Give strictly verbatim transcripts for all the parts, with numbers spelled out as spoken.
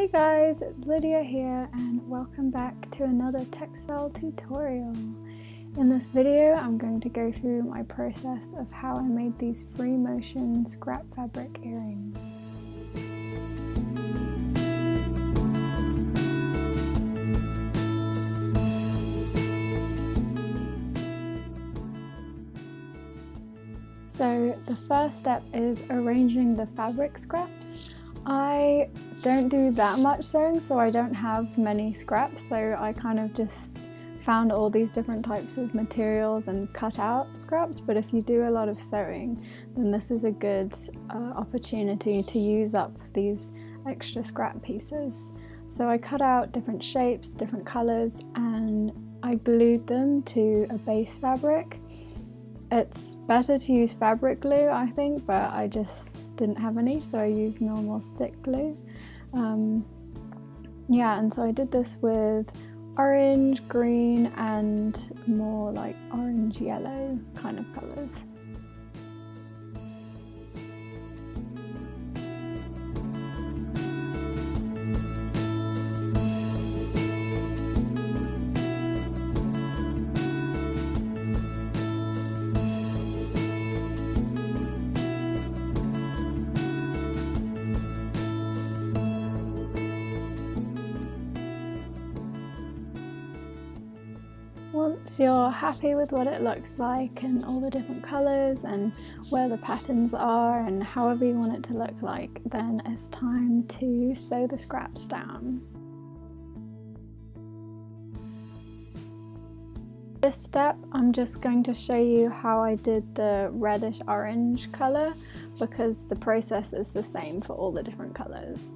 Hey guys, it's Lydia here and welcome back to another textile tutorial. In this video I'm going to go through my process of how I made these free motion scrap fabric earrings. So the first step is arranging the fabric scraps. I don't do that much sewing, so I don't have many scraps, so I kind of just found all these different types of materials and cut out scraps. But if you do a lot of sewing, then this is a good uh, opportunity to use up these extra scrap pieces. So I cut out different shapes, different colours, and I glued them to a base fabric. It's better to use fabric glue, I think, but I just didn't have any, so I used normal stick glue. Um, yeah, and so I did this with orange, green, and more like orange-yellow kind of colours. Once you're happy with what it looks like and all the different colours and where the patterns are and however you want it to look like, then it's time to sew the scraps down. This step I'm just going to show you how I did the reddish orange colour, because the process is the same for all the different colours.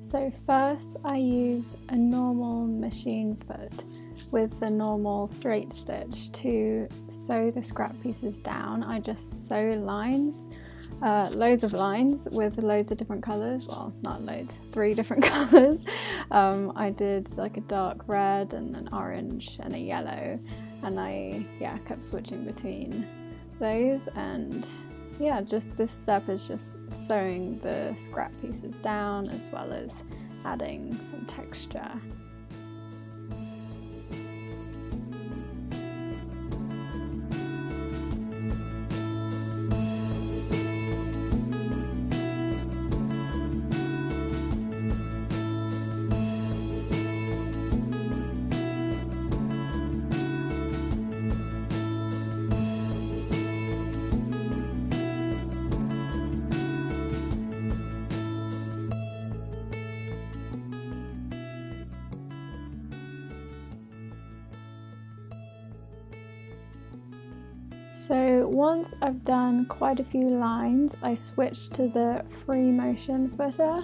So first I use a normal machine foot with the normal straight stitch to sew the scrap pieces down. I just sew lines, uh, loads of lines with loads of different colours, well not loads, three different colours. Um, I did like a dark red and an orange and a yellow, and I yeah kept switching between those. And yeah, just this step is just sewing the scrap pieces down as well as adding some texture. So once I've done quite a few lines, I switch to the free motion footer,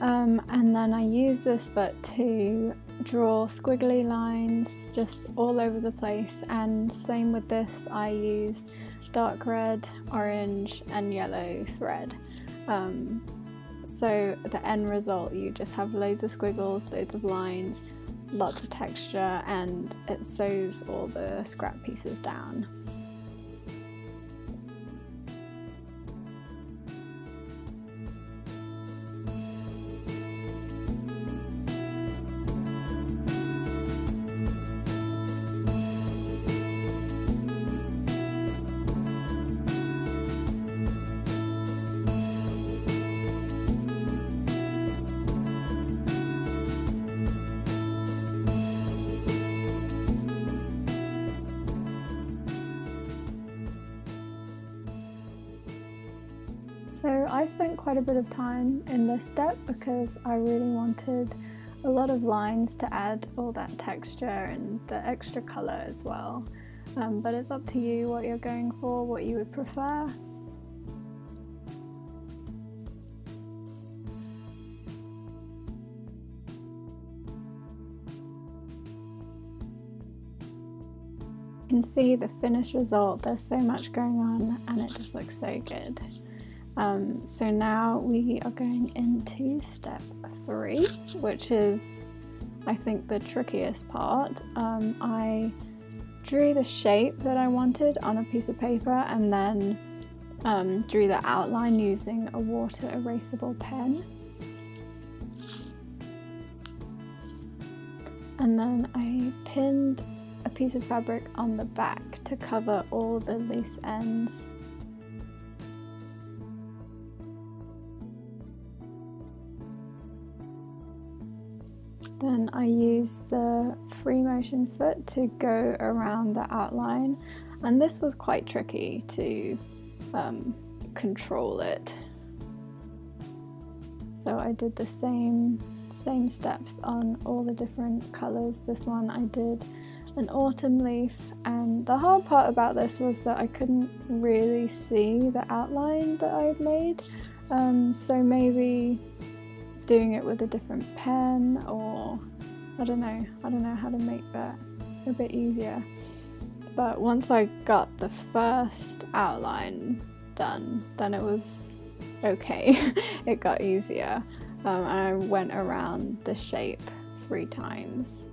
um, and then I use this foot to draw squiggly lines just all over the place. And same with this, I use dark red, orange and yellow thread. Um, so the end result, you just have loads of squiggles, loads of lines, lots of texture, and it sews all the scrap pieces down. So I spent quite a bit of time in this step because I really wanted a lot of lines to add all that texture and the extra colour as well. Um, but it's up to you what you're going for, what you would prefer. You can see the finished result, there's so much going on and it just looks so good. Um, so now we are going into step three, which is I think the trickiest part. Um, I drew the shape that I wanted on a piece of paper and then um, drew the outline using a water erasable pen. and then I pinned a piece of fabric on the back to cover all the loose ends. Then I used the free motion foot to go around the outline, and this was quite tricky to um, control it. So I did the same same steps on all the different colours. This one I did an autumn leaf, and the hard part about this was that I couldn't really see the outline that I had made, um, so maybe doing it with a different pen, or I don't know, I don't know how to make that a bit easier. But once I got the first outline done, then it was okay. It got easier. Um, I went around the shape three times.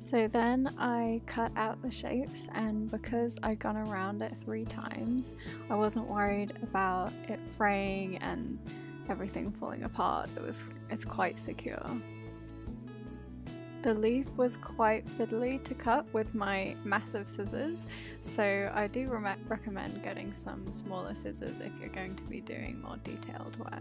So then I cut out the shapes, and because I'd gone around it three times, I wasn't worried about it fraying and everything falling apart. It was, it's quite secure. The leaf was quite fiddly to cut with my massive scissors, so I do re- recommend getting some smaller scissors if you're going to be doing more detailed work.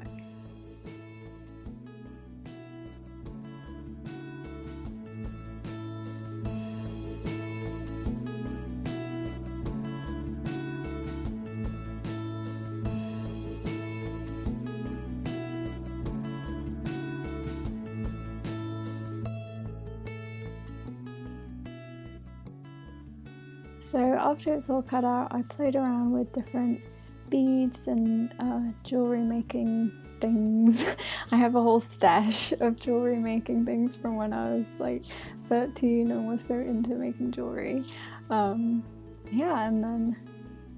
So after it's all cut out, I played around with different beads and uh, jewellery making things. I have a whole stash of jewellery making things from when I was like thirteen and was so into making jewellery. Um, yeah, and then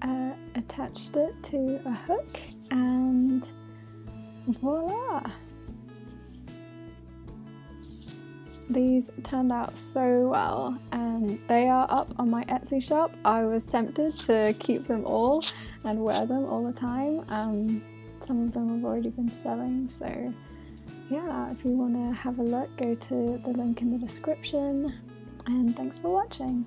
uh, attached it to a hook, and voila! These turned out so well, and they are up on my Etsy shop. I was tempted to keep them all and wear them all the time. Um, some of them have already been selling, so yeah, if you want to have a look, go to the link in the description, and thanks for watching.